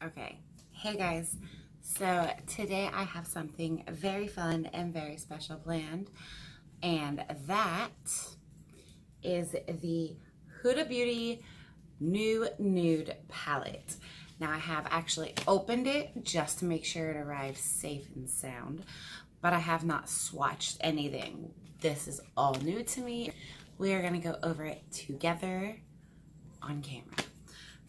Okay, hey guys, so today I have something very fun and very special planned, and that is the Huda Beauty New Nude Palette. Now I have actually opened it just to make sure it arrives safe and sound, but I have not swatched anything. This is all new to me. We are gonna go over it together on camera.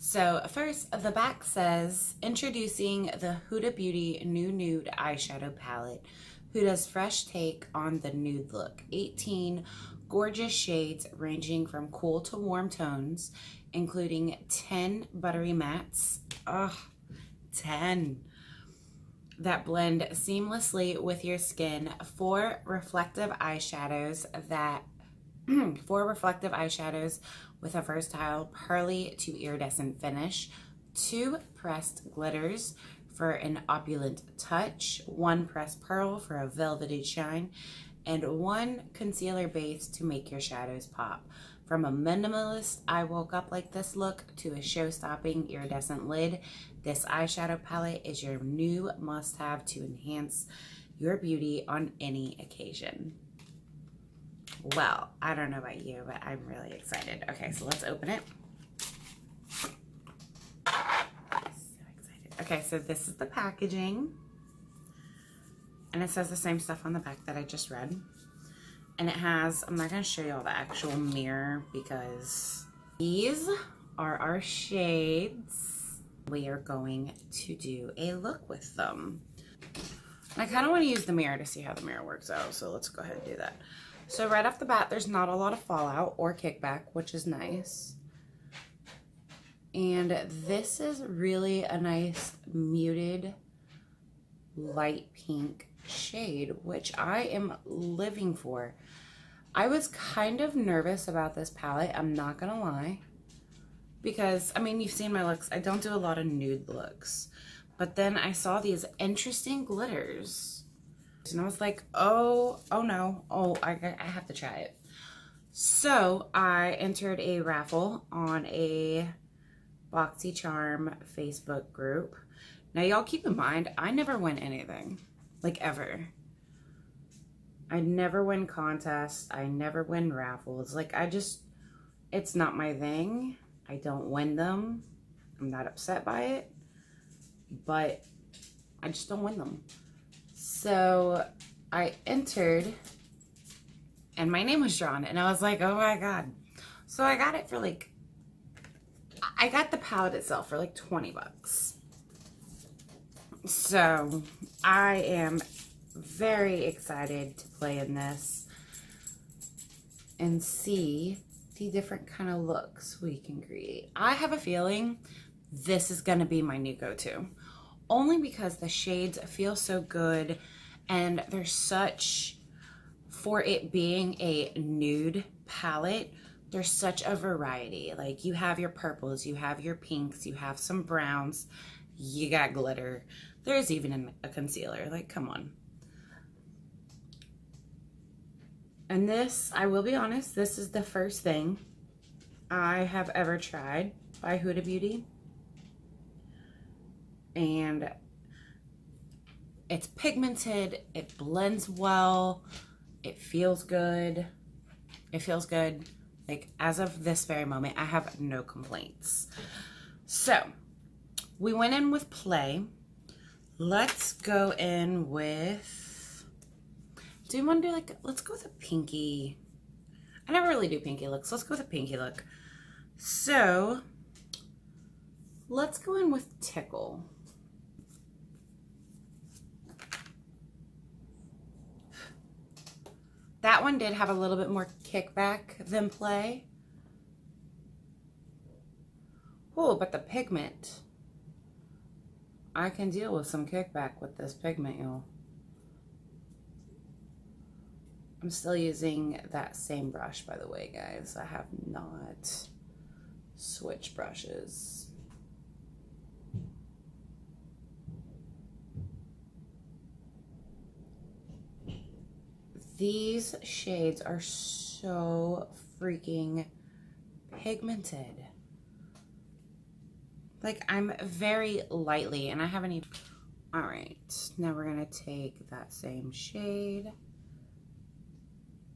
So first, the back says, introducing the Huda Beauty New Nude Eyeshadow Palette, Huda's fresh take on the nude look. 18 gorgeous shades ranging from cool to warm tones, including 10 buttery mattes, 10, that blend seamlessly with your skin, four reflective eyeshadows with a versatile pearly to iridescent finish, 2 pressed glitters for an opulent touch, 1 pressed pearl for a velvety shine, and 1 concealer base to make your shadows pop. From a minimalist I woke up like this look to a show-stopping iridescent lid, this eyeshadow palette is your new must-have to enhance your beauty on any occasion. Well, I don't know about you, but I'm really excited. Okay, so let's open it. So excited. Okay, so this is the packaging. And it says the same stuff on the back that I just read. And it has, I'm not going to show you all the actual mirror because these are our shades. We are going to do a look with them. And I kind of want to use the mirror to see how the mirror works out, so let's go ahead and do that. So right off the bat, there's not a lot of fallout or kickback, which is nice. And this is really a nice muted light pink shade, which I am living for. I was kind of nervous about this palette, I'm not gonna lie. Because, I mean, you've seen my looks. I don't do a lot of nude looks. But then I saw these interesting glitters. And I was like, I have to try it. So I entered a raffle on a Boxycharm Facebook group. Now y'all keep in mind, I never win anything, like ever. I never win contests, I never win raffles. Like it's not my thing. I don't win them. I'm not upset by it, but I just don't win them. So I entered and my name was drawn and I was like, oh my God. So I got it for like, I got the palette itself for like 20 bucks. So I am very excited to play in this and see the different kind of looks we can create. I have a feeling this is gonna be my new go-to. Only because the shades feel so good and they're such, for it being a nude palette, there's such a variety. Like you have your purples, you have your pinks, you have some browns, you got glitter. There's even a concealer, like come on. And this, I will be honest, this is the first thing I have ever tried by Huda Beauty. And it's pigmented, it blends well, it feels good. It feels good. Like as of this very moment, I have no complaints. So we went in with play. Let's go in with, do you want to do like, let's go with a pinky. I never really do pinky looks. Let's go with a pinky look. So let's go in with Tickle. That one did have a little bit more kickback than Play. Oh, but the pigment. I can deal with some kickback with this pigment, y'all. I'm still using that same brush, by the way, guys. I have not switched brushes. These shades are so freaking pigmented. Like, I'm very lightly, and I haven't even... All right, now we're going to take that same shade.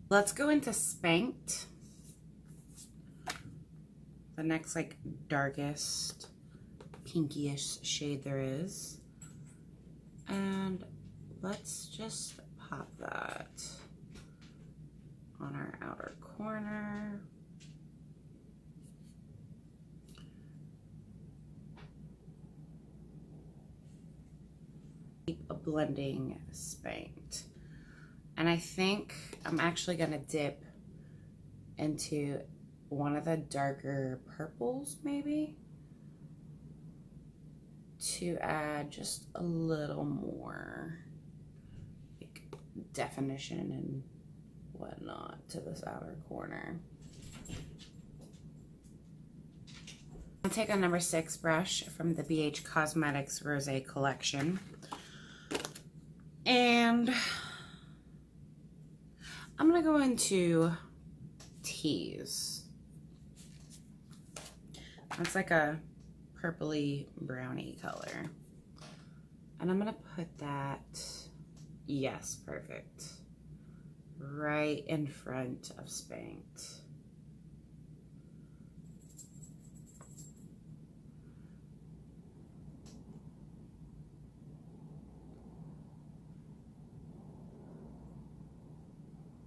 Let's go into Spanked. The next, like, darkest, pinkish shade there is. And let's just pop that on our outer corner. Keep a blending Spanked. And I think I'm actually going to dip into one of the darker purples, maybe, to add just a little more, like, definition and whatnot to this outer corner. I'll take a number 6 brush from the BH Cosmetics Rose Collection. And I'm going to go into Tease. That's like a purpley browny color. And I'm going to put that, yes, perfect, right in front of Spanked.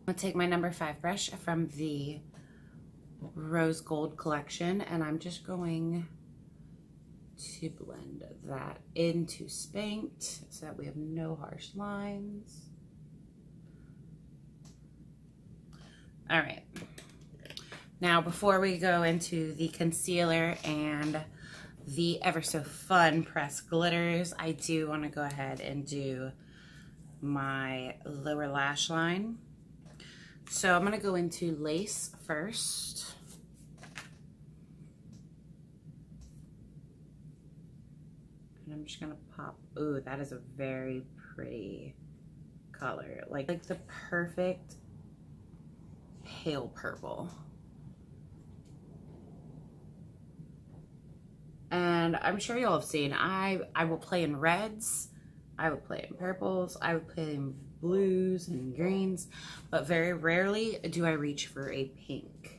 I'm gonna take my number 5 brush from the Rose Gold Collection, and I'm just going to blend that into Spanked so that we have no harsh lines. All right, now before we go into the concealer and the ever so fun pressed glitters, I do want to go ahead and do my lower lash line. So I'm going to go into Lace first. And I'm just going to pop, ooh, that is a very pretty color. Like the perfect pale purple. And I'm sure y'all have seen, I will play in reds, I would play in purples, I would play in blues and greens, but very rarely do I reach for a pink.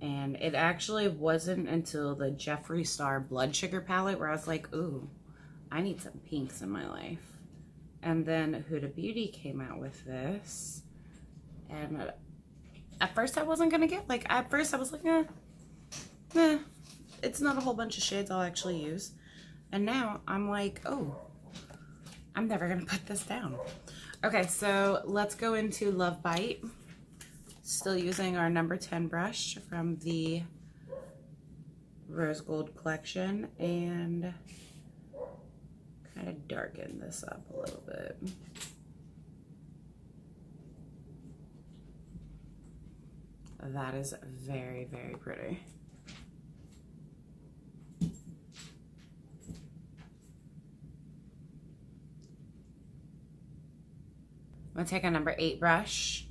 And it actually wasn't until the Jeffree Star Blood Sugar palette where I was like, ooh, I need some pinks in my life. And then Huda Beauty came out with this. And at first I wasn't going to get, like, at first I was like, eh, it's not a whole bunch of shades I'll actually use. And now I'm like, oh, I'm never gonna put this down. Okay, so let's go into Love Bite. Still using our number 10 brush from the Rose Gold Collection, and kind of darken this up a little bit. That is very, very pretty. I'm gonna take a number 8 brush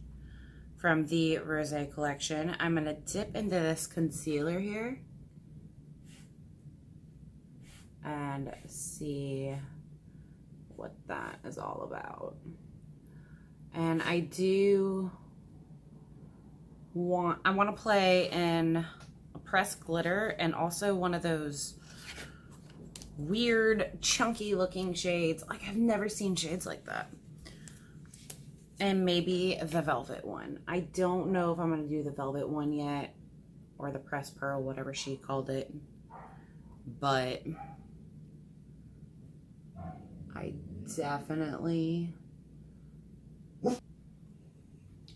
from the Rose Collection. I'm gonna dip into this concealer here and see what that is all about. And I do want, I wanna play in a pressed glitter and also one of those weird chunky looking shades. Like, I've never seen shades like that. And maybe the velvet one. I don't know if I'm going to do the velvet one yet, or the pressed pearl, whatever she called it, but I definitely...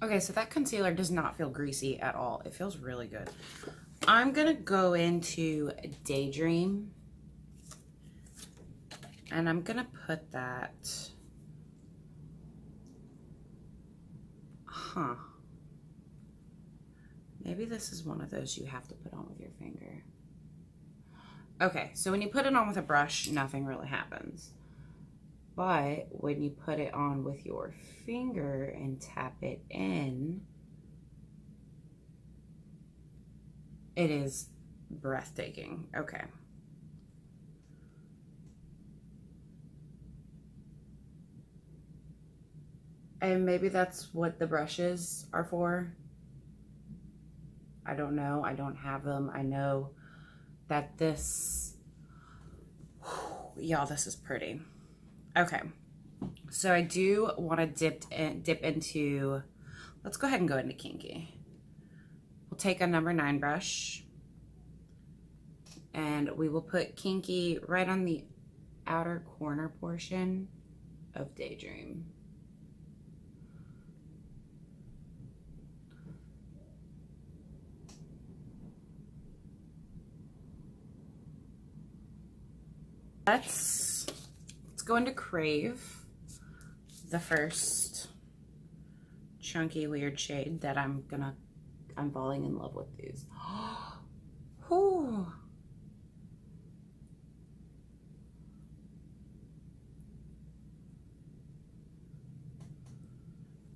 Okay, so that concealer does not feel greasy at all. It feels really good. I'm going to go into Daydream, and I'm going to put that... Huh. Maybe this is one of those you have to put on with your finger. Okay, so when you put it on with a brush, nothing really happens. But when you put it on with your finger and tap it in, it is breathtaking. Okay. And maybe that's what the brushes are for. I don't know. I don't have them. I know that this, y'all, this is pretty. Okay. So I do want to dip into, let's go ahead and go into Kinky. We'll take a number 9 brush and we will put Kinky right on the outer corner portion of Daydream. Let's go into Crave, the first chunky weird shade that I'm falling in love with these. Ooh.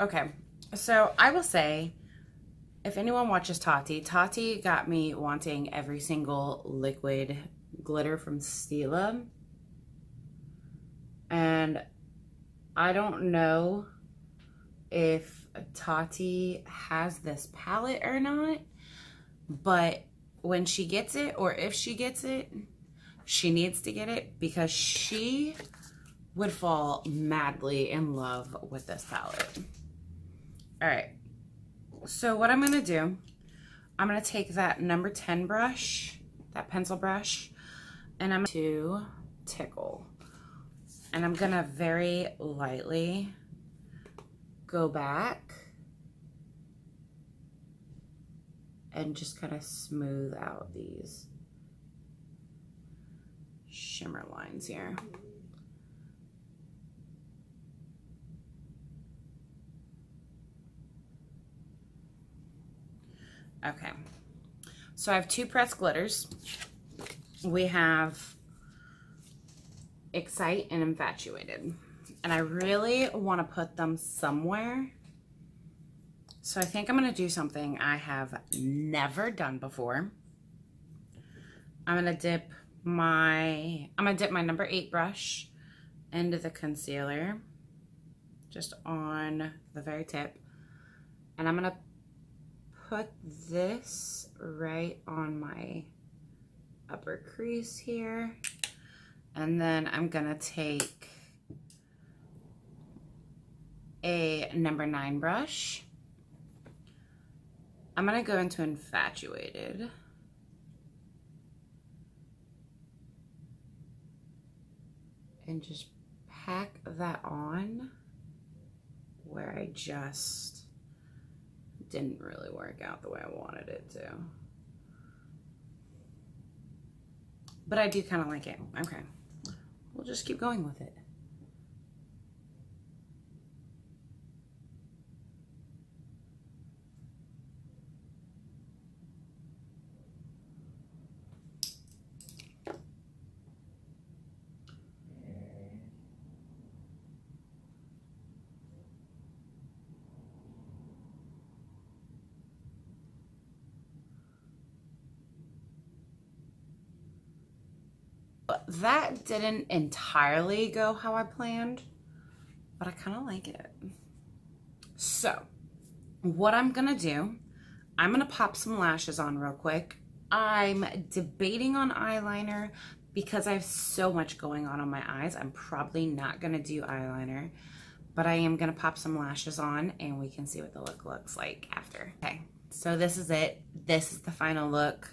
Okay, so I will say, if anyone watches Tati, Tati got me wanting every single liquid glitter from Stila. And I don't know if Tati has this palette or not, but when she gets it, or if she gets it, she needs to get it because she would fall madly in love with this palette. All right, so what I'm gonna do, I'm gonna take that number 10 brush, that pencil brush, and I'm going to Tickle. And I'm gonna very lightly go back and just kind of smooth out these shimmer lines here. Okay, so I have 2 pressed glitters. We have Excite and Infatuated, and I really want to put them somewhere, so I think I'm going to do something I have never done before. I'm going to dip my number 8 brush into the concealer, just on the very tip, and I'm going to put this right on my upper crease here. And then I'm gonna take a number 9 brush. I'm gonna go into Infatuated. And just pack that on where I just didn't really work out the way I wanted it to. But I do kind of like it, okay. We'll just keep going with it. That didn't entirely go how I planned, but I kind of like it. So what I'm gonna do, I'm gonna pop some lashes on real quick. I'm debating on eyeliner because I have so much going on my eyes. I'm probably not gonna do eyeliner, but I am gonna pop some lashes on and we can see what the look looks like after. Okay, so this is it. This is the final look.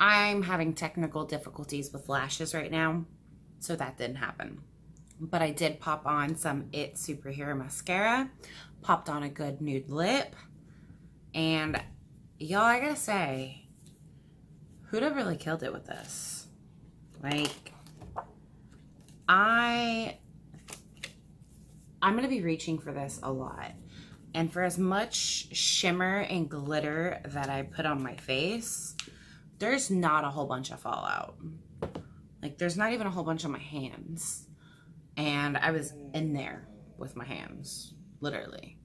I'm having technical difficulties with lashes right now, so that didn't happen. But I did pop on some It Superhero mascara, popped on a good nude lip, and y'all, I gotta say, Huda really killed it with this. Like, I'm gonna be reaching for this a lot. And for as much shimmer and glitter that I put on my face, there's not a whole bunch of fallout. Like, there's not even a whole bunch on my hands. And I was in there with my hands, literally.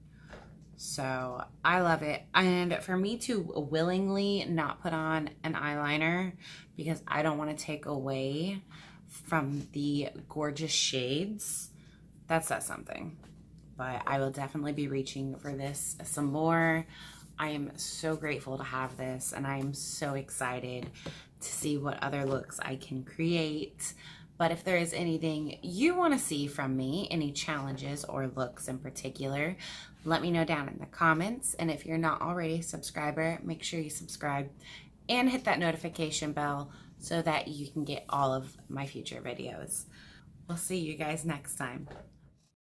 So I love it. And for me to willingly not put on an eyeliner because I don't want to take away from the gorgeous shades, that says something. but I will definitely be reaching for this some more. I am so grateful to have this, and I am so excited to see what other looks I can create. But if there is anything you want to see from me, any challenges or looks in particular, let me know down in the comments. And if you're not already a subscriber, make sure you subscribe and hit that notification bell so that you can get all of my future videos. We'll see you guys next time.